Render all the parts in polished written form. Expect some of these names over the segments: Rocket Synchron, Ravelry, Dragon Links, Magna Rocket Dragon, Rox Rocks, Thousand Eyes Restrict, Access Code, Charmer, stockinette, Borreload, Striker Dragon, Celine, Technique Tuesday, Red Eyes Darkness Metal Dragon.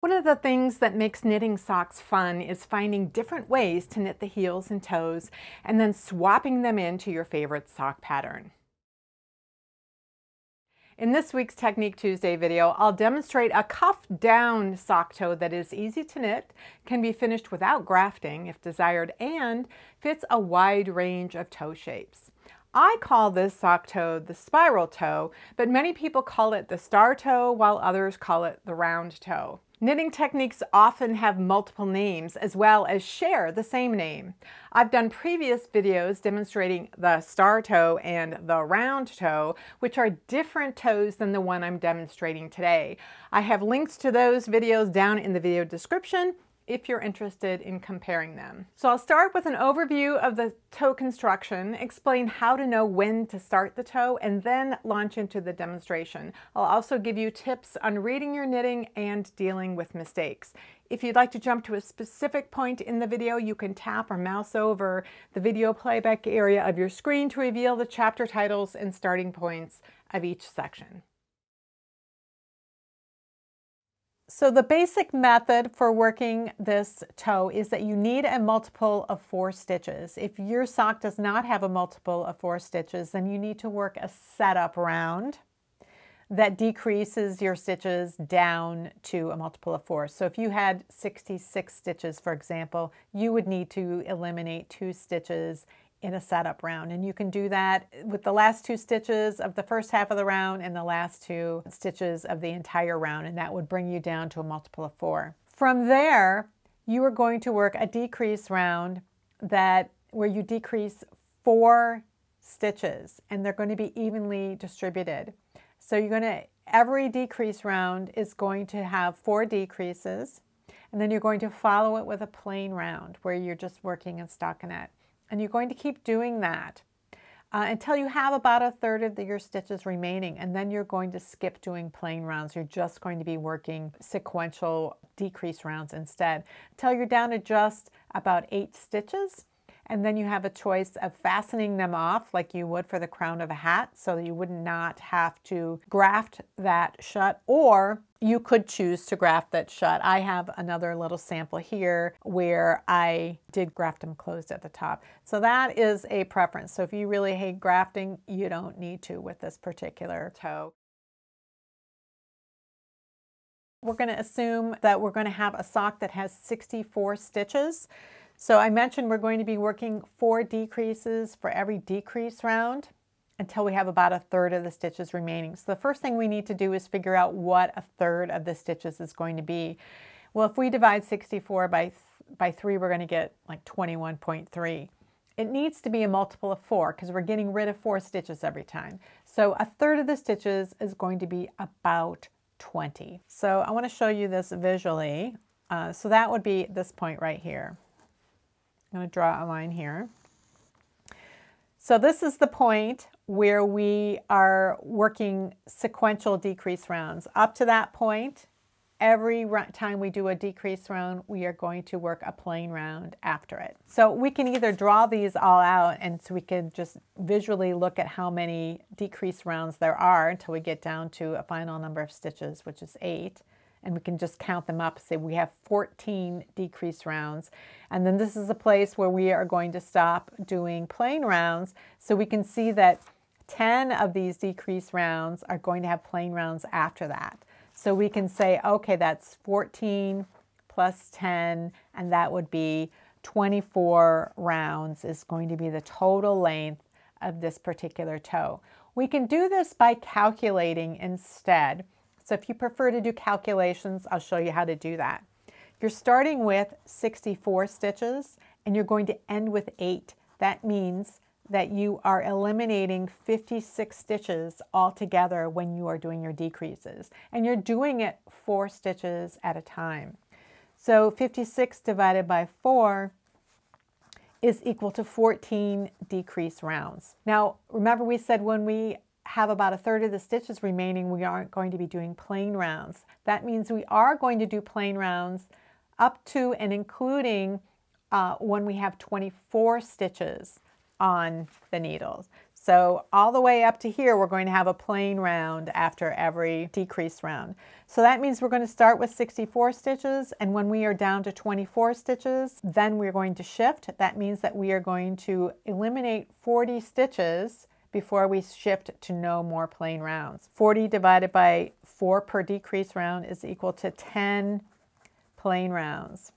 One of the things that makes knitting socks fun is finding different ways to knit the heels and toes and then swapping them into your favorite sock pattern. In this week's Technique Tuesday video, I'll demonstrate a cuff-down sock toe that is easy to knit, can be finished without grafting if desired, and fits a wide range of toe shapes. I call this sock toe the spiral toe, but many people call it the star toe, while others call it the round toe. Knitting techniques often have multiple names as well as share the same name. I've done previous videos demonstrating the star toe and the round toe, which are different toes than the one I'm demonstrating today. I have links to those videos down in the video description if you're interested in comparing them. So I'll start with an overview of the toe construction, explain how to know when to start the toe, and then launch into the demonstration. I'll also give you tips on reading your knitting and dealing with mistakes. If you'd like to jump to a specific point in the video, you can tap or mouse over the video playback area of your screen to reveal the chapter titles and starting points of each section. So the basic method for working this toe is that you need a multiple of 4 stitches. If your sock does not have a multiple of 4 stitches, then you need to work a setup round that decreases your stitches down to a multiple of 4. So if you had 66 stitches, for example, you would need to eliminate 2 stitches in a setup round, and you can do that with the last 2 stitches of the first half of the round and the last 2 stitches of the entire round, and that would bring you down to a multiple of 4. From there, you are going to work a decrease round where you decrease 4 stitches, and they're going to be evenly distributed. So you're going to, every decrease round is going to have 4 decreases, and then you're going to follow it with a plain round where you're just working in stockinette. And you're going to keep doing that until you have about a third of your stitches remaining, and then you're going to skip doing plain rounds. You're just going to be working sequential decrease rounds instead until you're down to just about 8 stitches, and then you have a choice of fastening them off like you would for the crown of a hat so that you would not have to graft that shut, or you could choose to graft that shut. I have another little sample here where I did graft them closed at the top. So that is a preference. So if you really hate grafting, you don't need to with this particular toe. We're going to assume that we're going to have a sock that has 64 stitches. So I mentioned we're going to be working 4 decreases for every decrease round until we have about a third of the stitches remaining. So the first thing we need to do is figure out what a third of the stitches is going to be. Well, if we divide 64 by 3, we're going to get like 21.3. It needs to be a multiple of 4 because we're getting rid of 4 stitches every time. So a third of the stitches is going to be about 20. So I want to show you this visually. So that would be this point right here. I'm going to draw a line here. So this is the point where we are working sequential decrease rounds. Up to that point, every time we do a decrease round, we are going to work a plain round after it. So we can either draw these all out, and so we can just visually look at how many decrease rounds there are until we get down to a final number of stitches, which is 8. And we can just count them up, say we have 14 decrease rounds. And then this is a place where we are going to stop doing plain rounds. So we can see that 10 of these decrease rounds are going to have plain rounds after that. So we can say, okay, that's 14 plus 10, and that would be 24 rounds is going to be the total length of this particular toe. We can do this by calculating instead. So if you prefer to do calculations, I'll show you how to do that. You're starting with 64 stitches and you're going to end with 8. That means that you are eliminating 56 stitches altogether when you are doing your decreases. And you're doing it 4 stitches at a time. So 56 divided by 4 is equal to 14 decrease rounds. Now, remember we said when we have about a third of the stitches remaining, we aren't going to be doing plain rounds. That means we are going to do plain rounds up to and including when we have 24 stitches on the needles. So all the way up to here, we're going to have a plain round after every decrease round. So that means we're going to start with 64 stitches, and when we are down to 24 stitches, then we're going to shift. That means that we are going to eliminate 40 stitches before we shift to no more plain rounds. 40 divided by 4 per decrease round is equal to 10 plain rounds.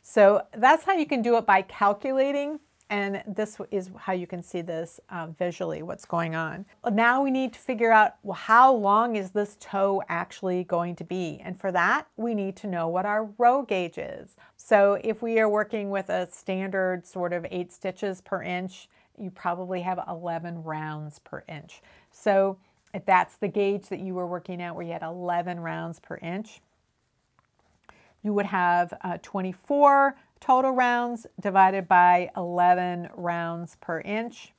So that's how you can do it by calculating. And this is how you can see this visually, what's going on. Now we need to figure out, well, how long is this toe actually going to be? And for that, we need to know what our row gauge is. So if we are working with a standard sort of 8 stitches per inch, you probably have 11 rounds per inch. So if that's the gauge that you were working at, where you had 11 rounds per inch, you would have 24 total rounds divided by 11 rounds per inch.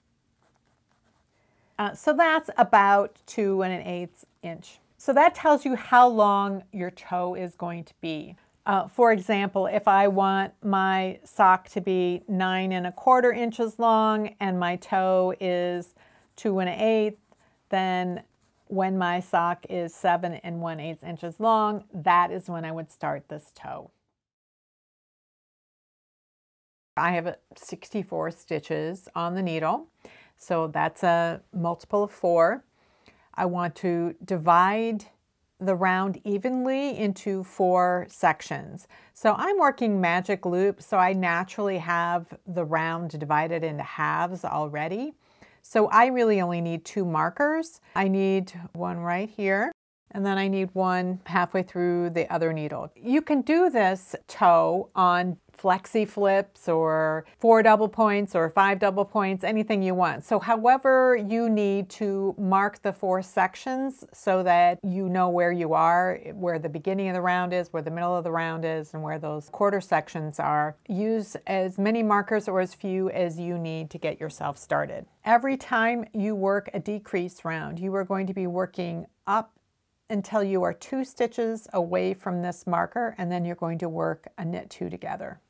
So that's about 2 1/8 inch. So that tells you how long your toe is going to be. For example, if I want my sock to be 9 1/4 inches long and my toe is 2 1/8, then when my sock is 7 1/8 inches long, that is when I would start this toe. I have 64 stitches on the needle, so that's a multiple of 4. I want to divide the round evenly into 4 sections. So I'm working magic loop, so I naturally have the round divided into halves already. So I really only need 2 markers. I need one right here, and then I need one halfway through the other needle. You can do this toe on flexi flips or 4 double points or 5 double points, anything you want. So however you need to mark the 4 sections so that you know where you are, where the beginning of the round is, where the middle of the round is, and where those quarter sections are. Use as many markers or as few as you need to get yourself started. Every time you work a decrease round, you are going to be working up until you are 2 stitches away from this marker, and then you're going to work a knit 2 together.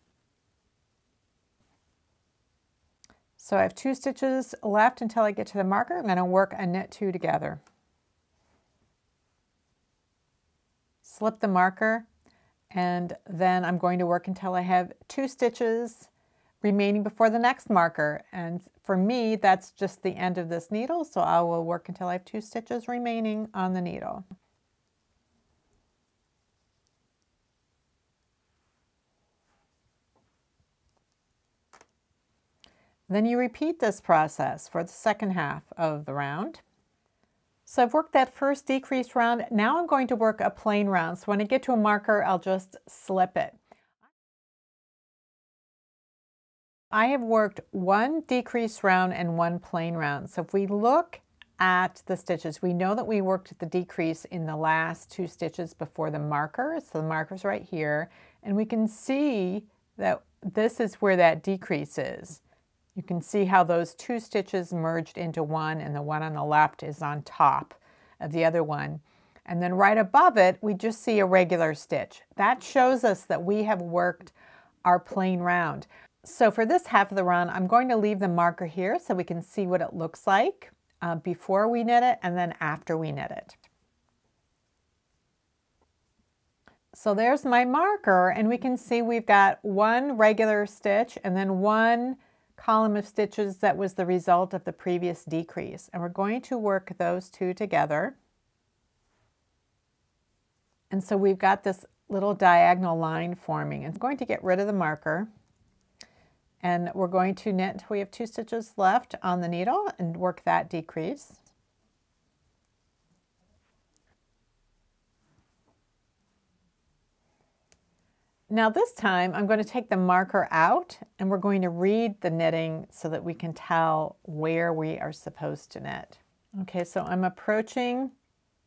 So I have 2 stitches left until I get to the marker. I'm going to work a knit 2 together. Slip the marker, and then I'm going to work until I have 2 stitches remaining before the next marker. And for me, that's just the end of this needle, so I will work until I have 2 stitches remaining on the needle. Then you repeat this process for the second half of the round. So I've worked that first decreased round. Now I'm going to work a plain round. So when I get to a marker, I'll just slip it. I have worked 1 decreased round and 1 plain round. So if we look at the stitches, we know that we worked the decrease in the last 2 stitches before the marker. So the marker's right here. And we can see that this is where that decrease is. You can see how those 2 stitches merged into 1, and the one on the left is on top of the other one. And then right above it, we just see a regular stitch. That shows us that we have worked our plain round. So for this half of the round, I'm going to leave the marker here so we can see what it looks like before we knit it and then after we knit it. So there's my marker, and we can see we've got 1 regular stitch and then 1 column of stitches that was the result of the previous decrease, and we're going to work those 2 together. And so we've got this little diagonal line forming. I'm going to get rid of the marker, and we're going to knit until we have 2 stitches left on the needle and work that decrease. Now this time I'm going to take the marker out, and we're going to read the knitting so that we can tell where we are supposed to knit. Okay, so I'm approaching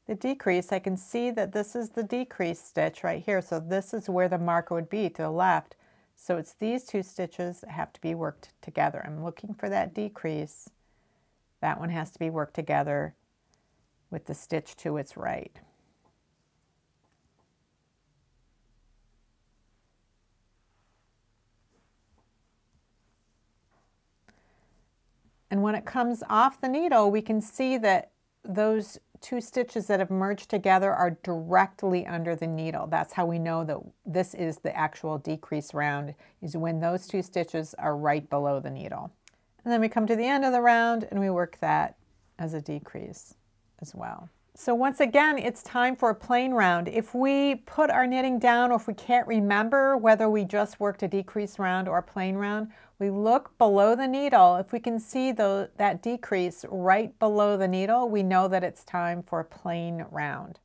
the decrease. I can see that this is the decrease stitch right here. So this is where the marker would be, to the left. So it's these 2 stitches that have to be worked together. I'm looking for that decrease. That one has to be worked together with the stitch to its right. And when it comes off the needle, we can see that those two stitches that have merged together are directly under the needle. That's how we know that this is the actual decrease round, is when those two stitches are right below the needle. And then we come to the end of the round and we work that as a decrease as well. So once again, it's time for a plain round. If we put our knitting down, or if we can't remember whether we just worked a decrease round or a plain round, we look below the needle. If we can see that decrease right below the needle, we know that it's time for a plain round.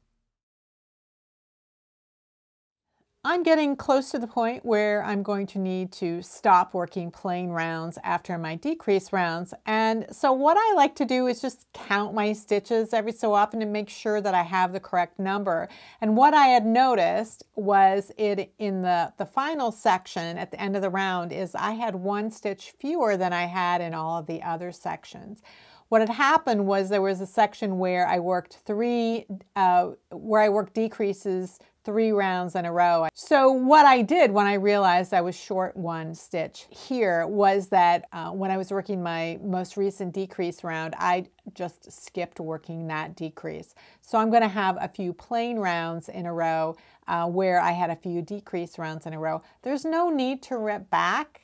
I'm getting close to the point where I'm going to need to stop working plain rounds after my decrease rounds. And so what I like to do is just count my stitches every so often to make sure that I have the correct number. And what I had noticed was in the final section at the end of the round is I had one stitch fewer than I had in all of the other sections. What had happened was there was a section where I worked decreases three rounds in a row. So what I did when I realized I was short one stitch here was that when I was working my most recent decrease round, I just skipped working that decrease. So I'm going to have a few plain rounds in a row where I had a few decrease rounds in a row. There's no need to rip back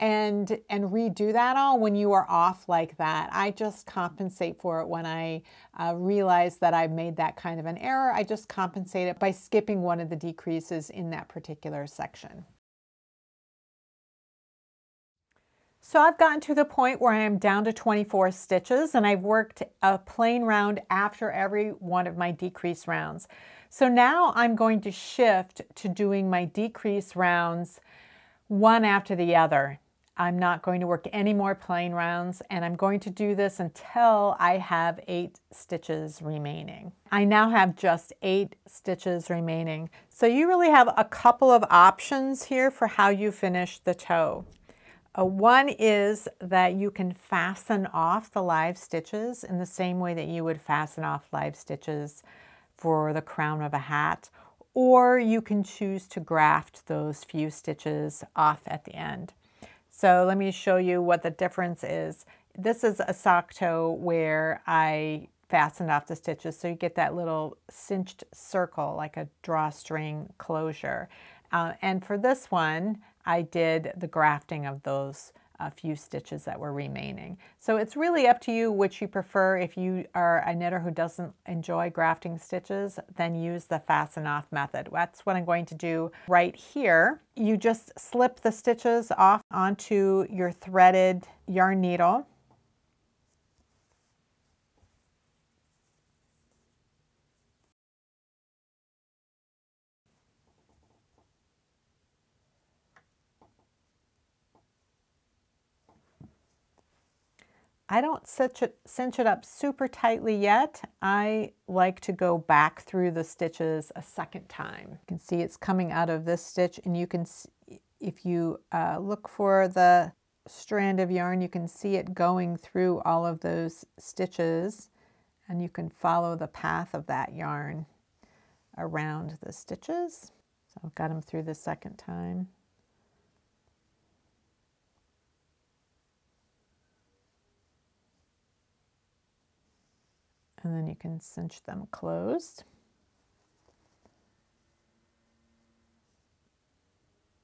and redo that all when you are off like that. I just compensate for it when I realize that I've made that kind of an error. I just compensate it by skipping one of the decreases in that particular section. So I've gotten to the point where I am down to 24 stitches, and I've worked a plain round after every one of my decrease rounds. So now I'm going to shift to doing my decrease rounds one after the other. I'm not going to work any more plain rounds, and I'm going to do this until I have 8 stitches remaining. I now have just 8 stitches remaining. So you really have a couple of options here for how you finish the toe. One is that you can fasten off the live stitches in the same way that you would fasten off live stitches for the crown of a hat, or you can choose to graft those few stitches off at the end. So let me show you what the difference is. This is a sock toe where I fastened off the stitches, so you get that little cinched circle like a drawstring closure. And for this one, I did the grafting of those few stitches that were remaining. So it's really up to you which you prefer. If you are a knitter who doesn't enjoy grafting stitches, then use the fasten off method. That's what I'm going to do right here. You just slip the stitches off onto your threaded yarn needle. I don't cinch it up super tightly yet. I like to go back through the stitches a second time. You can see it's coming out of this stitch, and you can see, if you look for the strand of yarn, you can see it going through all of those stitches, and you can follow the path of that yarn around the stitches. So I've got them through the second time. And then you can cinch them closed.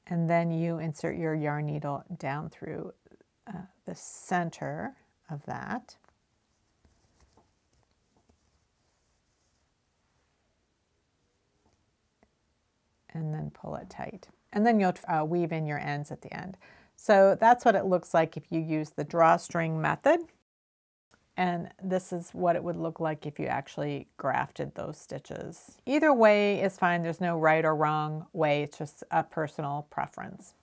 And then you insert your yarn needle down through the center of that. And then pull it tight. And then you'll weave in your ends at the end. So that's what it looks like if you use the drawstring method. And this is what it would look like if you actually grafted those stitches. Either way is fine. There's no right or wrong way. It's just a personal preference.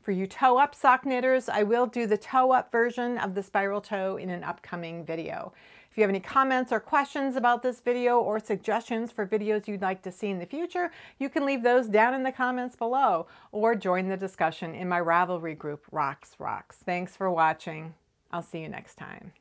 For you toe-up sock knitters, I will do the toe-up version of the spiral toe in an upcoming video. If you have any comments or questions about this video, or suggestions for videos you'd like to see in the future, you can leave those down in the comments below, or join the discussion in my Ravelry group, Rocks Rocks. Thanks for watching. I'll see you next time.